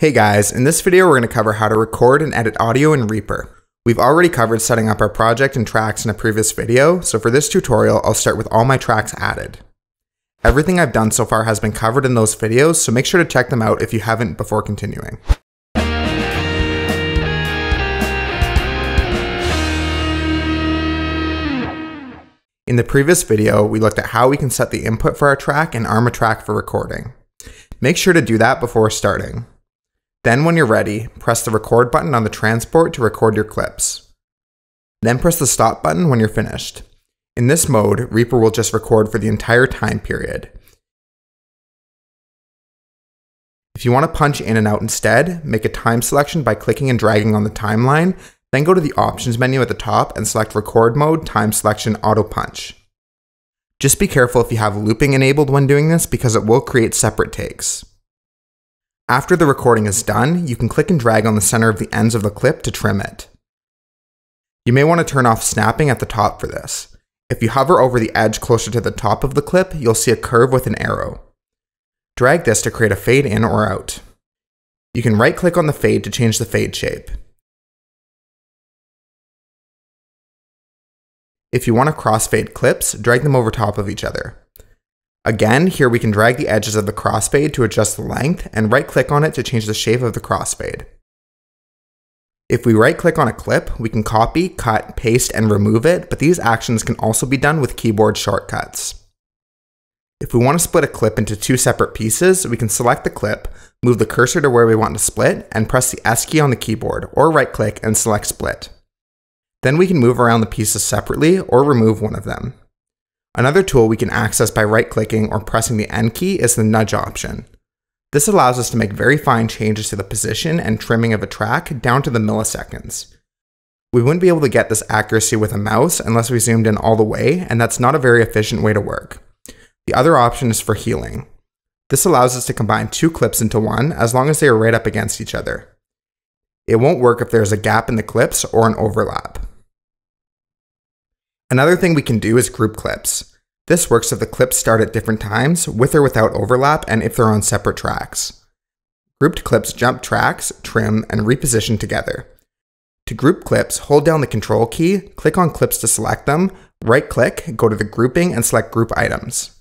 Hey guys, in this video we're going to cover how to record and edit audio in Reaper. We've already covered setting up our project and tracks in a previous video, so for this tutorial I'll start with all my tracks added. Everything I've done so far has been covered in those videos, so make sure to check them out if you haven't before continuing. In the previous video, we looked at how we can set the input for our track and arm a track for recording. Make sure to do that before starting. Then when you're ready, press the record button on the transport to record your clips. Then press the stop button when you're finished. In this mode, Reaper will just record for the entire time period. If you want to punch in and out instead, make a time selection by clicking and dragging on the timeline, then go to the options menu at the top and select record mode, time selection, auto punch. Just be careful if you have looping enabled when doing this because it will create separate takes. After the recording is done, you can click and drag on the center of the ends of the clip to trim it. You may want to turn off snapping at the top for this. If you hover over the edge closer to the top of the clip, you'll see a curve with an arrow. Drag this to create a fade in or out. You can right-click on the fade to change the fade shape. If you want to crossfade clips, drag them over top of each other. Again, here we can drag the edges of the crossfade to adjust the length and right-click on it to change the shape of the crossfade. If we right-click on a clip, we can copy, cut, paste, and remove it, but these actions can also be done with keyboard shortcuts. If we want to split a clip into two separate pieces, we can select the clip, move the cursor to where we want to split, and press the S key on the keyboard, or right-click and select split. Then we can move around the pieces separately or remove one of them. Another tool we can access by right-clicking or pressing the N key is the nudge option. This allows us to make very fine changes to the position and trimming of a track down to the milliseconds. We wouldn't be able to get this accuracy with a mouse unless we zoomed in all the way, and that's not a very efficient way to work. The other option is for healing. This allows us to combine two clips into one as long as they are right up against each other. It won't work if there's a gap in the clips or an overlap. Another thing we can do is group clips. This works if the clips start at different times, with or without overlap, and if they're on separate tracks. Grouped clips jump tracks, trim, and reposition together. To group clips, hold down the Control key, click on clips to select them, right-click, go to the grouping, and select group items.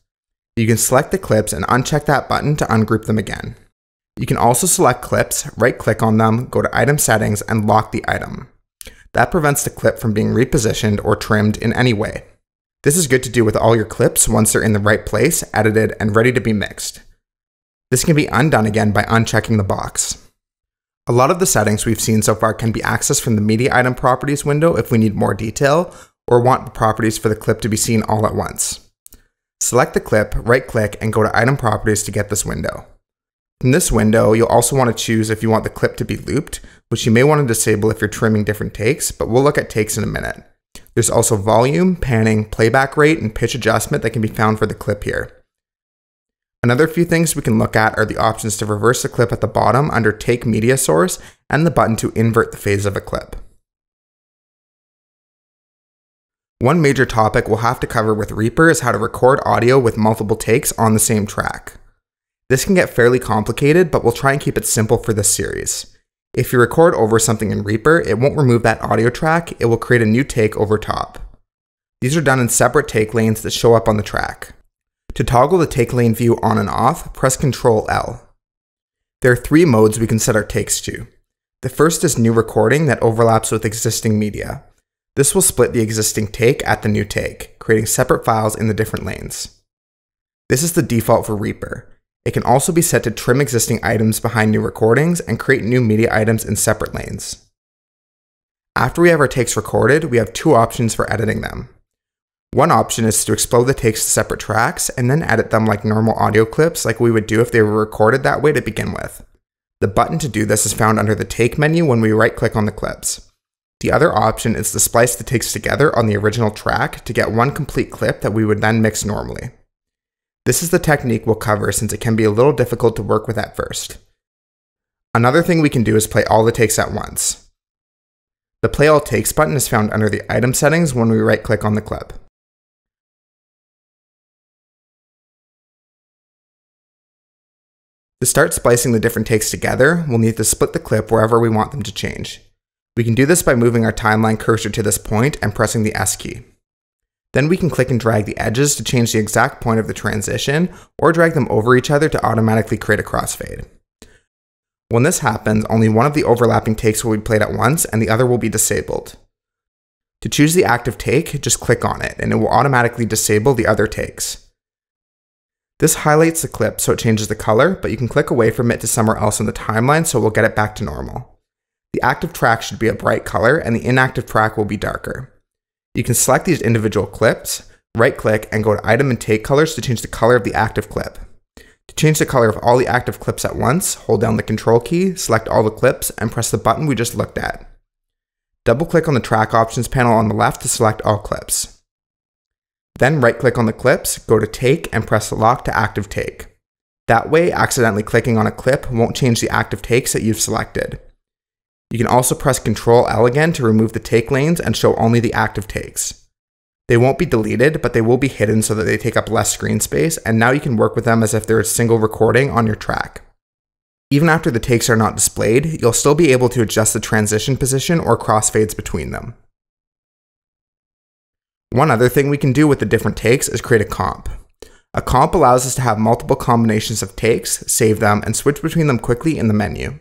You can select the clips and uncheck that button to ungroup them again. You can also select clips, right-click on them, go to item settings, and lock the item. That prevents the clip from being repositioned or trimmed in any way. This is good to do with all your clips once they're in the right place, edited, and ready to be mixed. This can be undone again by unchecking the box. A lot of the settings we've seen so far can be accessed from the Media Item Properties window if we need more detail or want the properties for the clip to be seen all at once. Select the clip, right-click, and go to Item Properties to get this window. In this window, you'll also want to choose if you want the clip to be looped, which you may want to disable if you're trimming different takes, but we'll look at takes in a minute. There's also volume, panning, playback rate, and pitch adjustment that can be found for the clip here. Another few things we can look at are the options to reverse the clip at the bottom under Take Media Source and the button to invert the phase of a clip. One major topic we'll have to cover with Reaper is how to record audio with multiple takes on the same track. This can get fairly complicated, but we'll try and keep it simple for this series. If you record over something in Reaper, it won't remove that audio track, it will create a new take over top. These are done in separate take lanes that show up on the track. To toggle the take lane view on and off, press Ctrl+L. There are three modes we can set our takes to. The first is new recording that overlaps with existing media. This will split the existing take at the new take, creating separate files in the different lanes. This is the default for Reaper. It can also be set to trim existing items behind new recordings and create new media items in separate lanes. After we have our takes recorded, we have two options for editing them. One option is to explode the takes to separate tracks and then edit them like normal audio clips like we would do if they were recorded that way to begin with. The button to do this is found under the Take menu when we right-click on the clips. The other option is to splice the takes together on the original track to get one complete clip that we would then mix normally. This is the technique we'll cover since it can be a little difficult to work with at first. Another thing we can do is play all the takes at once. The Play All Takes button is found under the item settings when we right-click on the clip. To start splicing the different takes together, we'll need to split the clip wherever we want them to change. We can do this by moving our timeline cursor to this point and pressing the S key. Then we can click and drag the edges to change the exact point of the transition, or drag them over each other to automatically create a crossfade. When this happens, only one of the overlapping takes will be played at once and the other will be disabled. To choose the active take, just click on it and it will automatically disable the other takes. This highlights the clip so it changes the color, but you can click away from it to somewhere else in the timeline so we'll get it back to normal. The active track should be a bright color and the inactive track will be darker. You can select these individual clips, right-click, and go to Item and Take Colors to change the color of the active clip. To change the color of all the active clips at once, hold down the Control key, select all the clips, and press the button we just looked at. Double-click on the Track Options panel on the left to select all clips. Then right-click on the clips, go to Take, and press Lock to Active Take. That way, accidentally clicking on a clip won't change the active takes that you've selected. You can also press Ctrl-L again to remove the take lanes and show only the active takes. They won't be deleted, but they will be hidden so that they take up less screen space, and now you can work with them as if they're a single recording on your track. Even after the takes are not displayed, you'll still be able to adjust the transition position or crossfades between them. One other thing we can do with the different takes is create a comp. A comp allows us to have multiple combinations of takes, save them, and switch between them quickly in the menu.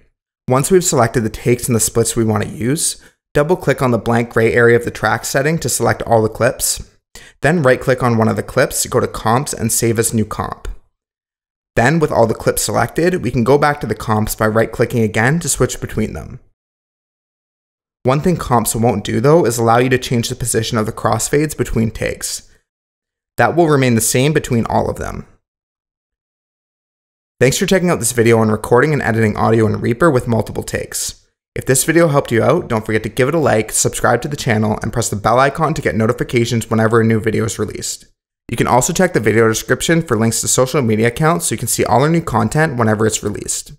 Once we've selected the takes and the splits we want to use, double-click on the blank gray area of the track setting to select all the clips. Then right-click on one of the clips, go to Comps, and Save as New Comp. Then, with all the clips selected, we can go back to the comps by right-clicking again to switch between them. One thing comps won't do, though, is allow you to change the position of the crossfades between takes. That will remain the same between all of them. Thanks for checking out this video on recording and editing audio in Reaper with multiple takes. If this video helped you out, don't forget to give it a like, subscribe to the channel, and press the bell icon to get notifications whenever a new video is released. You can also check the video description for links to social media accounts so you can see all our new content whenever it's released.